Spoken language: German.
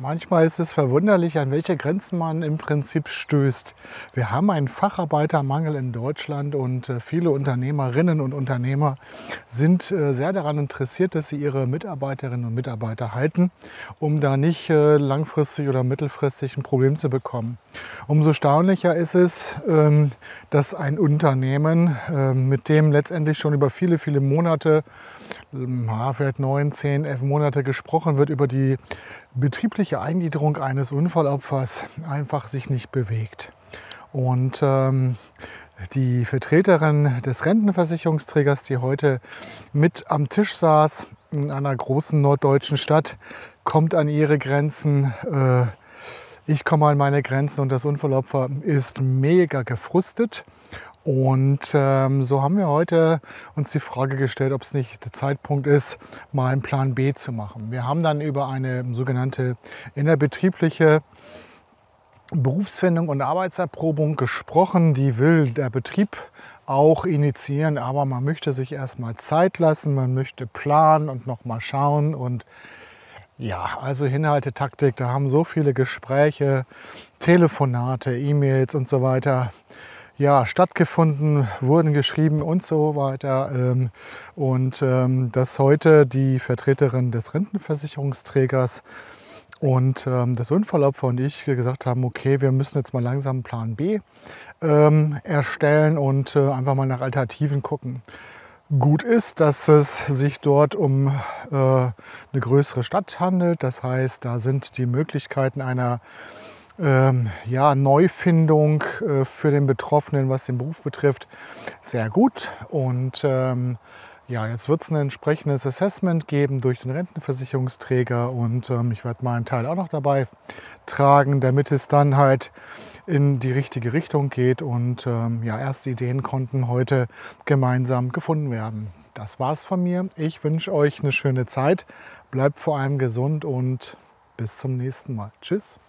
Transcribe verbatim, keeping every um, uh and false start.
Manchmal ist es verwunderlich, an welche Grenzen man im Prinzip stößt. Wir haben einen Facharbeitermangel in Deutschland und viele Unternehmerinnen und Unternehmer sind sehr daran interessiert, dass sie ihre Mitarbeiterinnen und Mitarbeiter halten, um da nicht langfristig oder mittelfristig ein Problem zu bekommen. Umso erstaunlicher ist es, dass ein Unternehmen, mit dem letztendlich schon über viele, viele Monate, vielleicht neun, zehn, elf Monate gesprochen wird über die betriebliche Eingliederung eines Unfallopfers, einfach sich nicht bewegt. Und ähm, die Vertreterin des Rentenversicherungsträgers, die heute mit am Tisch saß in einer großen norddeutschen Stadt, kommt an ihre Grenzen. Äh, ich komme an meine Grenzen und das Unfallopfer ist mega gefrustet. Und ähm, so haben wir heute uns die Frage gestellt, ob es nicht der Zeitpunkt ist, mal einen Plan B zu machen. Wir haben dann über eine sogenannte innerbetriebliche Berufsfindung und Arbeitserprobung gesprochen. Die will der Betrieb auch initiieren, aber man möchte sich erstmal Zeit lassen, man möchte planen und nochmal schauen. Und ja, also Inhalte, Taktik, da haben so viele Gespräche, Telefonate, E-Mails und so weiter Ja, stattgefunden, wurden geschrieben und so weiter. Und dass heute die Vertreterin des Rentenversicherungsträgers und das Unfallopfer und ich gesagt haben, okay, wir müssen jetzt mal langsam einen Plan B erstellen und einfach mal nach Alternativen gucken. Gut ist, dass es sich dort um äh, eine größere Stadt handelt. Das heißt, da sind die Möglichkeiten einer Ähm, ja, Neufindung äh, für den Betroffenen, was den Beruf betrifft, sehr gut. Und ähm, ja, jetzt wird es ein entsprechendes Assessment geben durch den Rentenversicherungsträger und ähm, ich werde meinen Teil auch noch dabei tragen, damit es dann halt in die richtige Richtung geht. Und ähm, ja, erste Ideen konnten heute gemeinsam gefunden werden. Das war's von mir. Ich wünsche euch eine schöne Zeit. Bleibt vor allem gesund und bis zum nächsten Mal. Tschüss.